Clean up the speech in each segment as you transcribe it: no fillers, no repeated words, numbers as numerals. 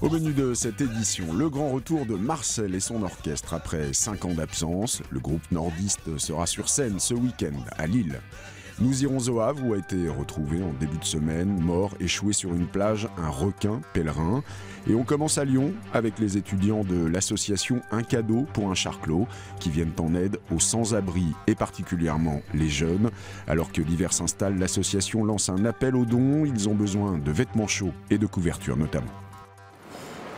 Au menu de cette édition, le grand retour de Marcel et son orchestre. Après 5 ans d'absence, le groupe nordiste sera sur scène ce week-end à Lille. Nous irons au Havre où a été retrouvé en début de semaine, mort, échoué sur une plage, un requin pélerin. Et on commence à Lyon avec les étudiants de l'association Un Cadeau pour un charclo qui viennent en aide aux sans-abri et particulièrement les jeunes. Alors que l'hiver s'installe, l'association lance un appel aux dons. Ils ont besoin de vêtements chauds et de couvertures notamment.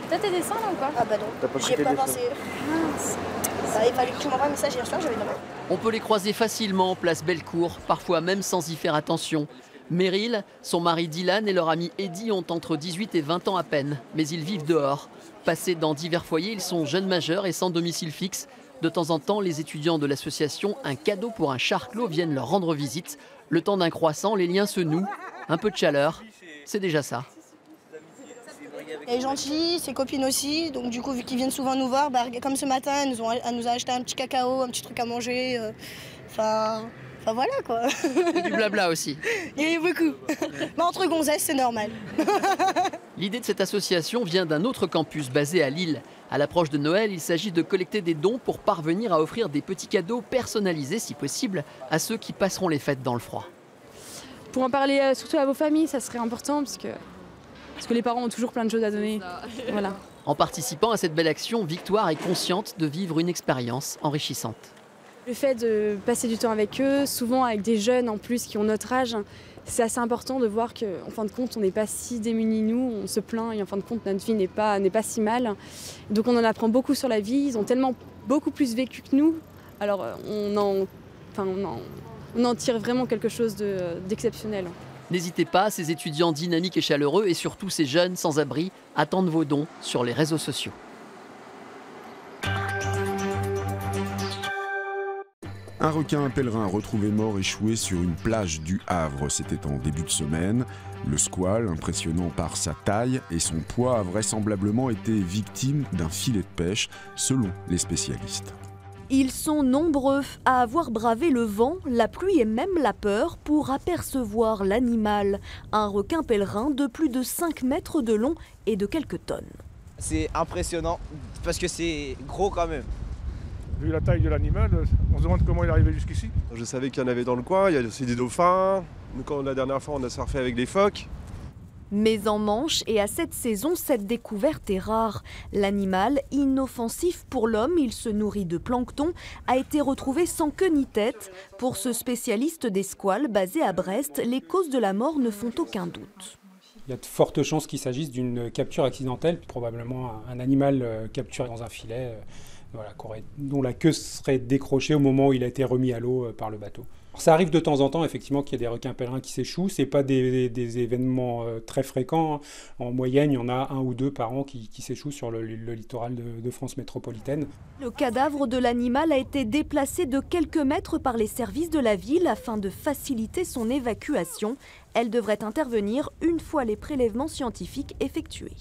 Toi t'es descendre ou pas? Ah bah non, j'y ai pas pensé. Bah, il fallait que tu m'envoies un message hier soir, j'avais demandé. On peut les croiser facilement en place Bellecour, parfois même sans y faire attention. Meryl, son mari Dylan et leur ami Eddie ont entre 18 et 20 ans à peine, mais ils vivent dehors. Passés dans divers foyers, ils sont jeunes majeurs et sans domicile fixe. De temps en temps, les étudiants de l'association Un Cadeau pour un charclo viennent leur rendre visite. Le temps d'un croissant, les liens se nouent. Un peu de chaleur, c'est déjà ça. Elle est gentille, ses copines aussi, donc du coup vu qu'ils viennent souvent nous voir, bah, comme ce matin elle nous a acheté un petit cacao, un petit truc à manger, enfin voilà quoi. Et du blabla aussi. Il y a eu beaucoup, mais entre gonzesses c'est normal. L'idée de cette association vient d'un autre campus basé à Lille. À l'approche de Noël, il s'agit de collecter des dons pour parvenir à offrir des petits cadeaux personnalisés si possible à ceux qui passeront les fêtes dans le froid. Pour en parler surtout à vos familles, ça serait important parce que les parents ont toujours plein de choses à donner. Voilà. En participant à cette belle action, Victoire est consciente de vivre une expérience enrichissante. Le fait de passer du temps avec eux, souvent avec des jeunes en plus qui ont notre âge, c'est assez important de voir qu'en fin de compte, on n'est pas si démunis nous, on se plaint et en fin de compte, notre vie n'est pas si mal. Donc on en apprend beaucoup sur la vie, ils ont tellement beaucoup plus vécu que nous. Alors on en tire vraiment quelque chose d'exceptionnel. N'hésitez pas, ces étudiants dynamiques et chaleureux et surtout ces jeunes sans-abri attendent vos dons sur les réseaux sociaux. Un requin pélerin retrouvé mort échoué sur une plage du Havre, c'était en début de semaine. Le squale, impressionnant par sa taille et son poids, a vraisemblablement été victime d'un filet de pêche, selon les spécialistes. Ils sont nombreux à avoir bravé le vent, la pluie et même la peur pour apercevoir l'animal. Un requin pélerin de plus de 5 mètres de long et de quelques tonnes. C'est impressionnant parce que c'est gros quand même. Vu la taille de l'animal, on se demande comment il est arrivé jusqu'ici. Je savais qu'il y en avait dans le coin, il y a aussi des dauphins. Quand la dernière fois on a surfé avec des phoques. Mais en Manche et à cette saison, cette découverte est rare. L'animal, inoffensif pour l'homme, il se nourrit de plancton, a été retrouvé sans queue ni tête. Pour ce spécialiste des squales basé à Brest, les causes de la mort ne font aucun doute. Il y a de fortes chances qu'il s'agisse d'une capture accidentelle, probablement un animal capturé dans un filet, voilà, dont la queue serait décrochée au moment où il a été remis à l'eau par le bateau. Ça arrive de temps en temps, effectivement, qu'il y a des requins pèlerins qui s'échouent. Ce n'est pas des événements très fréquents. En moyenne, il y en a 1 ou 2 par an qui s'échouent sur le littoral de France métropolitaine. Le cadavre de l'animal a été déplacé de quelques mètres par les services de la ville afin de faciliter son évacuation. Elle devrait intervenir une fois les prélèvements scientifiques effectués.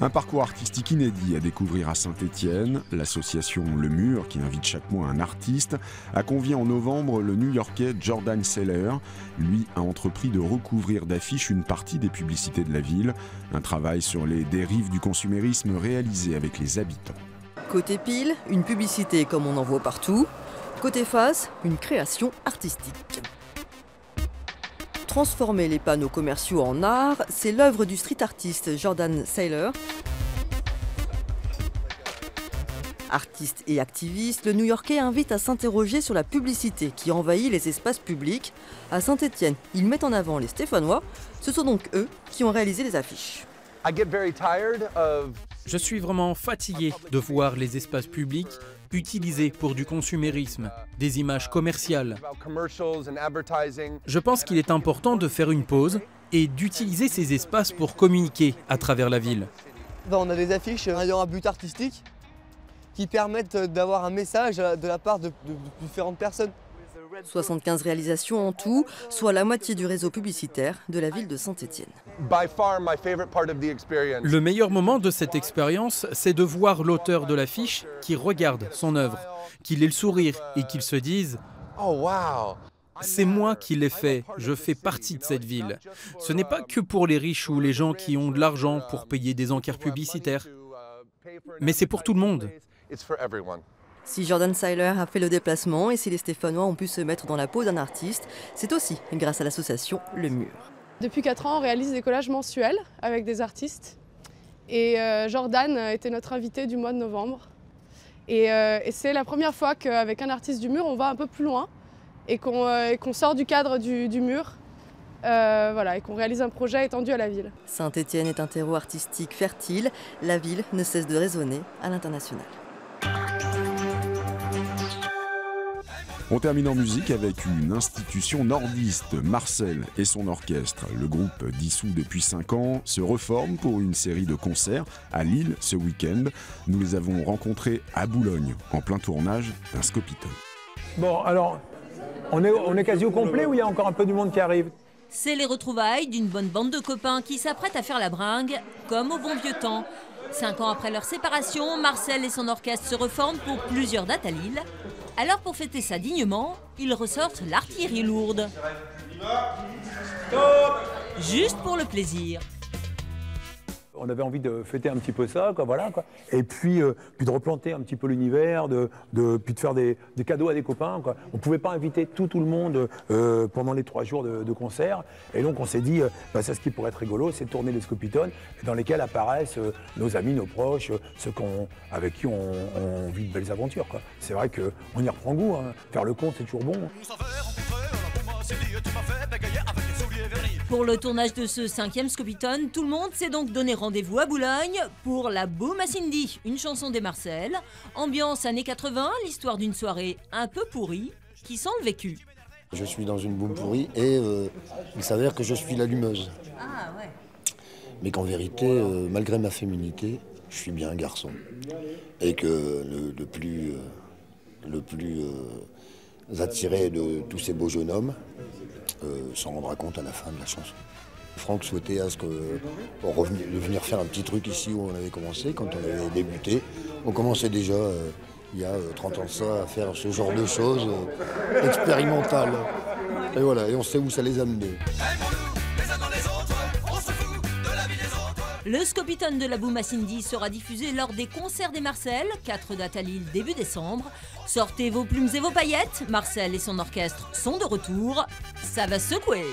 Un parcours artistique inédit à découvrir à Saint-Étienne. L'association Le Mur, qui invite chaque mois un artiste, a convié en novembre le New-Yorkais Jordan Seiler. Lui a entrepris de recouvrir d'affiches une partie des publicités de la ville. Un travail sur les dérives du consumérisme réalisé avec les habitants. Côté pile, une publicité comme on en voit partout. Côté face, une création artistique. Transformer les panneaux commerciaux en art, c'est l'œuvre du street artiste Jordan Seiler. Artiste et activiste, le New-Yorkais invite à s'interroger sur la publicité qui envahit les espaces publics. À Saint-Étienne, il met en avant les Stéphanois. Ce sont donc eux qui ont réalisé les affiches. Je suis vraiment fatigué de voir les espaces publics utilisés pour du consumérisme, des images commerciales. Je pense qu'il est important de faire une pause et d'utiliser ces espaces pour communiquer à travers la ville. On a des affiches ayant un but artistique qui permettent d'avoir un message de la part de différentes personnes. 75 réalisations en tout, soit la moitié du réseau publicitaire de la ville de Saint-Étienne. Le meilleur moment de cette expérience, c'est de voir l'auteur de l'affiche qui regarde son œuvre, qu'il ait le sourire et qu'il se dise « Oh wow, C'est moi qui l'ai fait, je fais partie de cette ville. Ce n'est pas que pour les riches ou les gens qui ont de l'argent pour payer des encarts publicitaires, mais c'est pour tout le monde. Si Jordan Seiler a fait le déplacement et si les Stéphanois ont pu se mettre dans la peau d'un artiste, c'est aussi grâce à l'association Le Mur. Depuis 4 ans, on réalise des collages mensuels avec des artistes. Et Jordan était notre invité du mois de novembre. Et c'est la première fois qu'avec un artiste du Mur, on va un peu plus loin et qu'on sort du cadre du Mur. Voilà, et qu'on réalise un projet étendu à la ville. Saint-Étienne est un terreau artistique fertile. La ville ne cesse de résonner à l'international. On termine en musique avec une institution nordiste, Marcel et son orchestre. Le groupe, dissous depuis 5 ans, se reforme pour une série de concerts à Lille ce week-end. Nous les avons rencontrés à Boulogne, en plein tournage d'un Scopitone. Bon, alors, on est quasi au complet ou il y a encore un peu du monde qui arrive? C'est les retrouvailles d'une bonne bande de copains qui s'apprêtent à faire la bringue, comme au bon vieux temps. 5 ans après leur séparation, Marcel et son orchestre se reforment pour plusieurs dates à Lille. Alors pour fêter ça dignement, ils ressortent l'artillerie lourde. Juste pour le plaisir. On avait envie de fêter un petit peu ça, quoi, voilà, quoi. Et puis de replanter un petit peu l'univers, puis de faire des cadeaux à des copains, quoi. On ne pouvait pas inviter tout le monde pendant les 3 jours de concert. Et donc on s'est dit, bah, c'est ce qui pourrait être rigolo, c'est de tourner les Scopitones dans lesquels apparaissent nos amis, nos proches, ceux avec qui on vit de belles aventures, quoi. C'est vrai qu'on y reprend goût, hein. Faire le con, c'est toujours bon. Pour le tournage de ce 5e Scopitone, tout le monde s'est donc donné rendez-vous à Boulogne pour La Boum à Cindy, une chanson des Marcel. Ambiance années 80, l'histoire d'une soirée un peu pourrie qui sent le vécu. Je suis dans une boum pourrie et il s'avère que je suis l'allumeuse. Ah ouais. Mais qu'en vérité, malgré ma féminité, je suis bien un garçon. Et que le plus attiré de tous ces beaux jeunes hommes, s'en rendra compte à la fin de la chanson. Franck souhaitait à ce qu'on revenir faire un petit truc ici où on avait commencé, quand on avait débuté. On commençait déjà, il y a 30 ans de ça, à faire ce genre de choses expérimentales. Et voilà, et on sait où ça les a menés. Le Scopitone de La Boum à Cindy sera diffusé lors des concerts des Marcel, 4 dates à Lille début décembre. Sortez vos plumes et vos paillettes, Marcel et son orchestre sont de retour. Ça va secouer!